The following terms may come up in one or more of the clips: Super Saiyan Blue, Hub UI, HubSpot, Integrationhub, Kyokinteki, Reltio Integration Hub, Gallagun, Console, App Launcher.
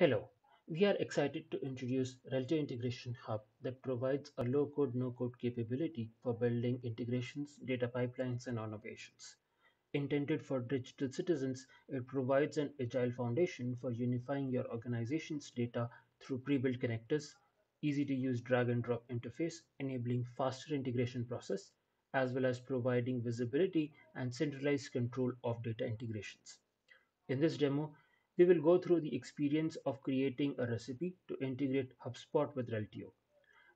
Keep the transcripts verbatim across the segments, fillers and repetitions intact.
Hello, we are excited to introduce Reltio Integration Hub that provides a low-code, no-code capability for building integrations, data pipelines, and innovations. Intended for digital citizens, it provides an agile foundation for unifying your organization's data through pre-built connectors, easy-to-use drag-and-drop interface, enabling faster integration process, as well as providing visibility and centralized control of data integrations. In this demo, we will go through the experience of creating a recipe to integrate HubSpot with Reltio.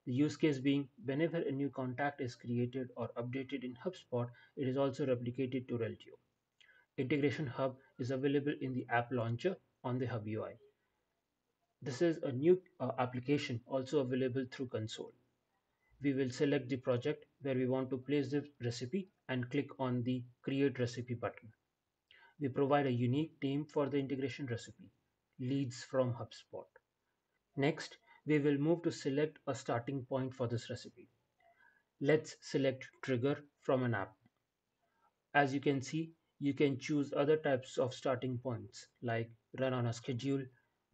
The use case being whenever a new contact is created or updated in HubSpot, it is also replicated to Reltio. Integration Hub is available in the App Launcher on the Hub U I. This is a new uh, application also available through Console. We will select the project where we want to place the recipe and click on the Create Recipe button. We provide a unique name for the integration recipe, Leads from HubSpot. Next, we will move to select a starting point for this recipe. Let's select Trigger from an app. As you can see, you can choose other types of starting points like Run on a Schedule,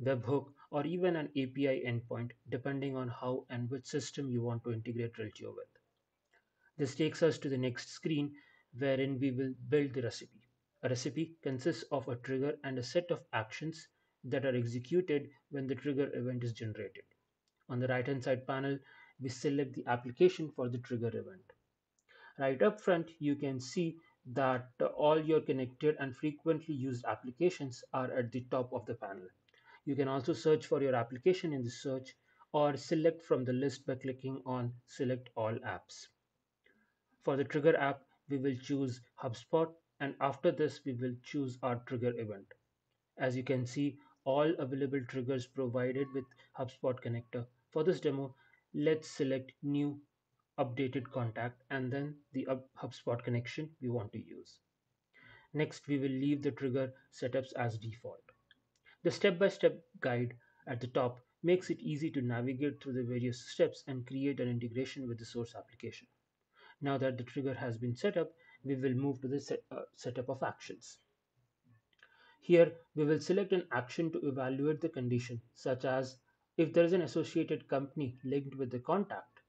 Webhook, or even an A P I endpoint, depending on how and which system you want to integrate Reltio with. This takes us to the next screen, wherein we will build the recipe. A recipe consists of a trigger and a set of actions that are executed when the trigger event is generated. On the right-hand side panel, we select the application for the trigger event. Right up front, you can see that all your connected and frequently used applications are at the top of the panel. You can also search for your application in the search or select from the list by clicking on Select All Apps. For the trigger app, we will choose HubSpot, and after this we will choose our trigger event. As you can see, all available triggers provided with HubSpot connector. For this demo, let's select New Updated Contact and then the HubSpot connection we want to use. Next, we will leave the trigger setups as default. The step-by-step guide at the top makes it easy to navigate through the various steps and create an integration with the source application. Now that the trigger has been set up, we will move to the set, uh, setup of actions. Here, we will select an action to evaluate the condition, such as if there is an associated company linked with the contact.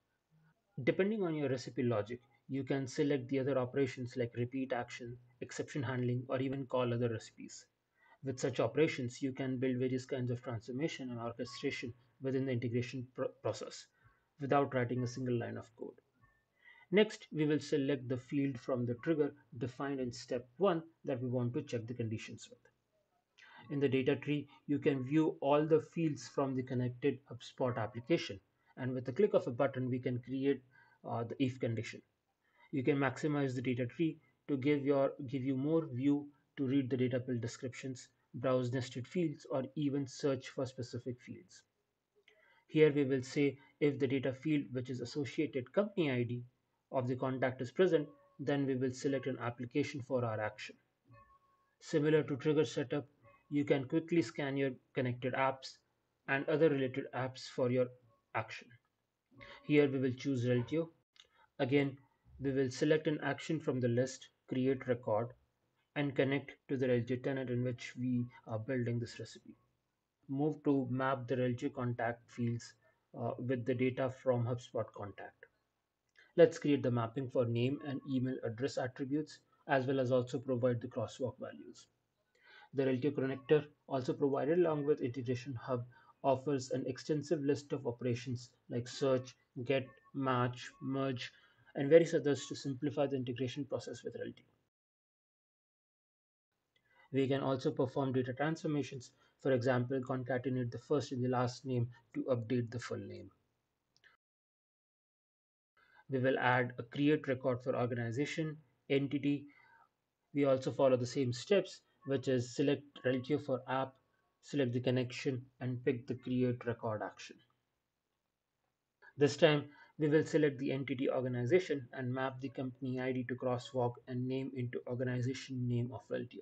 Depending on your recipe logic, you can select the other operations like repeat action, exception handling, or even call other recipes. With such operations, you can build various kinds of transformation and orchestration within the integration pro process without writing a single line of code. Next, we will select the field from the trigger defined in step one that we want to check the conditions with. In the data tree, you can view all the fields from the connected HubSpot application, and with the click of a button, we can create uh, the if condition. You can maximize the data tree to give, your, give you more view to read the data build descriptions, browse nested fields, or even search for specific fields. Here we will say if the data field which is associated company I D of the contact is present, then we will select an application for our action. Similar to trigger setup, you can quickly scan your connected apps and other related apps for your action. Here we will choose Reltio. Again, we will select an action from the list, create record, and connect to the Reltio tenant in which we are building this recipe. Move to map the Reltio contact fields uh, with the data from HubSpot contact. Let's create the mapping for name and email address attributes, as well as also provide the crosswalk values. The Reltio connector, also provided along with Integration Hub, offers an extensive list of operations like search, get, match, merge, and various others to simplify the integration process with Reltio. We can also perform data transformations, for example, concatenate the first and the last name to update the full name. We will add a create record for organization, entity. We also follow the same steps, which is select Reltio for app, select the connection, and pick the create record action. This time, we will select the entity organization and map the company I D to crosswalk and name into organization name of Reltio.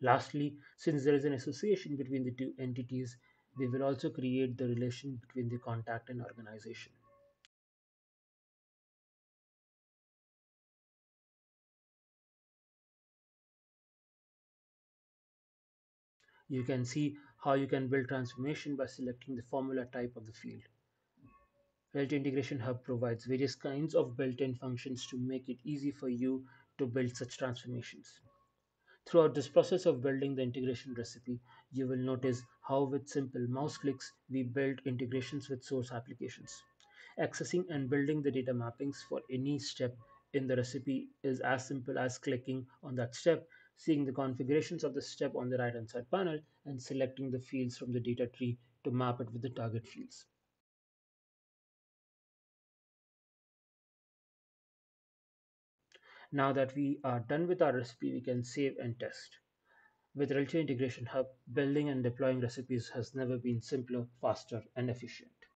Lastly, since there is an association between the two entities, we will also create the relation between the contact and organization. You can see how you can build transformation by selecting the formula type of the field. Reltio Integration Hub provides various kinds of built-in functions to make it easy for you to build such transformations. Throughout this process of building the integration recipe, you will notice how with simple mouse clicks we build integrations with source applications. Accessing and building the data mappings for any step in the recipe is as simple as clicking on that step, seeing the configurations of the step on the right hand side panel, and selecting the fields from the data tree to map it with the target fields. Now that we are done with our recipe, we can save and test. With Reltio Integration Hub, building and deploying recipes has never been simpler, faster, and efficient.